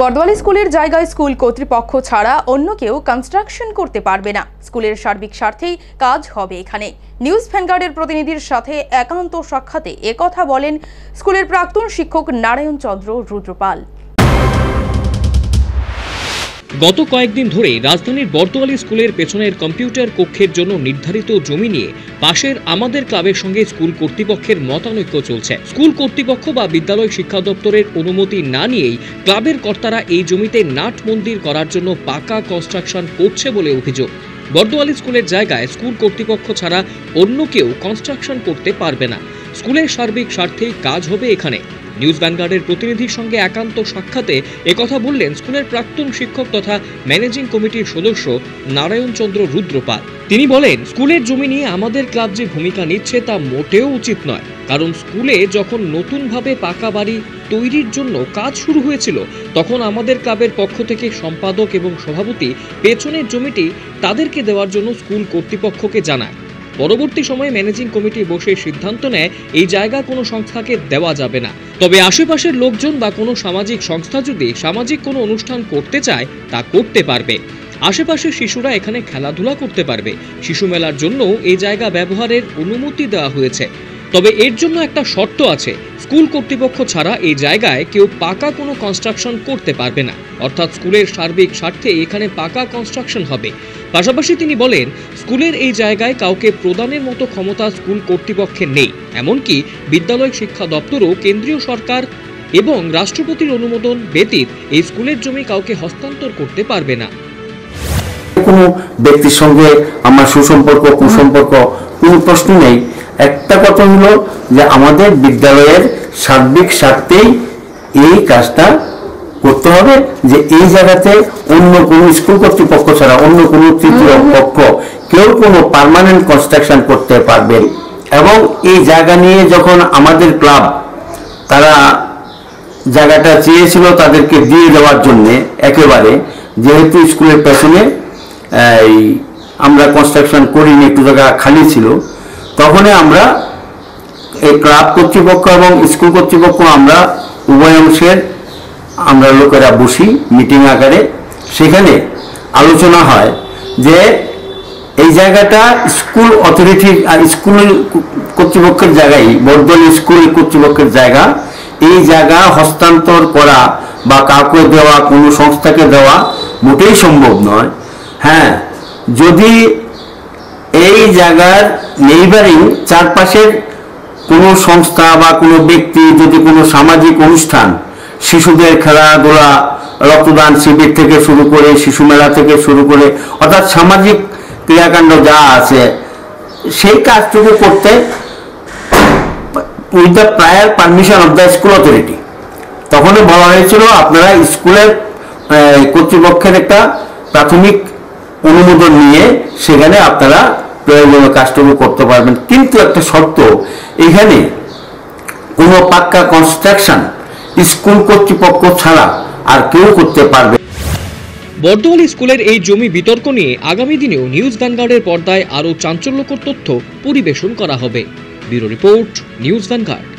বড়দোয়ালি স্কুলের জায়গায় স্কুল কর্তৃপক্ষ ছাড়া অন্য কেউ কনস্ট্রাকশন করতে পারবে না। স্কুলের সার্বিক স্বার্থেই কাজ হবে এখানে। নিউজ ভ্যানগার্ডের প্রতিনিধির সাথে একান্ত সাক্ষাতে একথা বলেন স্কুলের প্রাক্তন শিক্ষক নারায়ণ চন্দ্র রুদ্রপাল। গত কয়েকদিন ধরে রাজধানীর বড়দোয়ালি স্কুলের পেছনের কম্পিউটার কক্ষের জন্য নির্ধারিত জমি নিয়ে পাশের আমাদের ক্লাবের সঙ্গে স্কুল কর্তৃপক্ষের মতানৈক্য চলছে। স্কুল কর্তৃপক্ষ বা বিদ্যালয় শিক্ষা দপ্তরের অনুমতি না নিয়েই ক্লাবের কর্তারা এই জমিতে নাট মন্দির করার জন্য পাকা কনস্ট্রাকশন করছে বলে অভিযোগ। বড়দোয়ালি স্কুলের জায়গায় স্কুল কর্তৃপক্ষ ছাড়া অন্য কেউ কনস্ট্রাকশন করতে পারবে না। স্কুলের সার্বিক স্বার্থেই কাজ হবে এখানে। নিউজ ভ্যানগার্ডের প্রতিনিধির সঙ্গে একান্ত সাক্ষাতে একথা বললেন স্কুলের প্রাক্তন শিক্ষক তথা ম্যানেজিং কমিটির সদস্য নারায়ণ চন্দ্র রুদ্রপাল। তিনি বলেন, স্কুলের জমি নিয়ে আমাদের ক্লাব যে ভূমিকা নিচ্ছে তা মোটেও উচিত নয়, কারণ স্কুলে যখন নতুনভাবে পাকা বাড়ি তৈরির জন্য কাজ শুরু হয়েছিল তখন আমাদের ক্লাবের পক্ষ থেকে সম্পাদক এবং সভাপতি পেছনের জমিটি তাদেরকে দেওয়ার জন্য স্কুল কর্তৃপক্ষকে জানায়। পরবর্তী সময়ে ম্যানেজিং কমিটি বসে সিদ্ধান্ত নেয় এই জায়গা কোনো সংস্থাকে দেওয়া যাবে না। তবে আশেপাশের লোকজন বা কোনো সামাজিক সংস্থা যদি সামাজিক কোনো অনুষ্ঠান করতে চায় তা করতে পারবে। আশেপাশের শিশুরা এখানে খেলাধুলা করতে পারবে। শিশু মেলার জন্য এই জায়গা ব্যবহারের অনুমতি দেওয়া হয়েছে। তবে এর জন্য একটা শর্ত আছে, স্কুল কর্তৃপক্ষ ছাড়া এই জায়গায় কেউ পাকা কোনো কনস্ট্রাকশন করতে পারবে না, অর্থাৎ স্কুলের সার্বিক স্বার্থে এখানে পাকা কনস্ট্রাকশন হবে। পাশাপাশি তিনি বলেন, স্কুলের এই জায়গায় কাউকে প্রদানের মতো ক্ষমতা স্কুল কর্তৃপক্ষের নেই। এমনকি বিদ্যালয় শিক্ষা দপ্তরও কেন্দ্রীয় সরকার এবং রাষ্ট্রপতির অনুমোদন ব্যতীত এই স্কুলের জমি কাউকে হস্তান্তর করতে পারবে না। কোনো ব্যক্তির সঙ্গে আমার সুসম্পর্ক কুসম্পর্ক কোনো প্রশ্ন নেই। একটা কথা হলো যে আমাদের বিদ্যালয়ের সার্বিক স্বার্থেই এই কাজটা করতে হবে, যে এই জায়গাতে অন্য কোনো স্কুল কর্তৃপক্ষ ছাড়া অন্য কোনো তৃতীয় পক্ষ কেউ কোনো পার্মানেন্ট কনস্ট্রাকশন করতে পারবেন। এবং এই জায়গা নিয়ে যখন আমাদের ক্লাব তারা জায়গাটা চেয়েছিল তাদেরকে দিয়ে দেওয়ার জন্যে, একেবারে যেহেতু স্কুলের পেছনে আমরা কনস্ট্রাকশন করিনি, একটু জায়গা খালি ছিল, তখনই আমরা এই ক্লাব কর্তৃপক্ষ এবং স্কুল কর্তৃপক্ষ আমরা উভয় অংশের আমরা লোকেরা বসি মিটিং আকারে। সেখানে আলোচনা হয় যে এই জায়গাটা স্কুল অথরিটি আর স্কুল কর্তৃপক্ষের জায়গায়, বড়দোয়ালি স্কুল কর্তৃপক্ষের জায়গা, এই জায়গা হস্তান্তর করা বা কাউকে দেওয়া, কোনো সংস্থাকে দেওয়া মোটেই সম্ভব নয়। হ্যাঁ, যদি এই জায়গার নেইবারিং চারপাশের কোনো সংস্থা বা কোনো ব্যক্তি যদি কোনো সামাজিক অনুষ্ঠান, শিশুদের খেলাধুলা, রক্তদান শিবির থেকে শুরু করে শিশু মেলা থেকে শুরু করে অর্থাৎ সামাজিক ক্রিয়াকাণ্ড যা আছে সেই কাজটুকু করতে with the prior permission of the school authority, তখনই বলা হয়েছিল আপনারা স্কুলের কর্তৃপক্ষের একটা প্রাথমিক অনুমোদন নিয়ে সেখানে আপনারা প্রয়োজনীয় কাজটুকু করতে পারবেন। কিন্তু একটা শর্ত, এখানে কোনো পাক্কা কনস্ট্রাকশন স্কুল কর্তৃপক্ষ ছাড়া আর কেউ করতে পারবে। বড়দোয়ালি স্কুলের এই জমি বিতর্ক নিয়ে আগামী দিনেও নিউজ ভ্যানগার্ডের পর্দায় আরও চাঞ্চল্যকর তথ্য পরিবেশন করা হবে। Bureau report, news vanguard.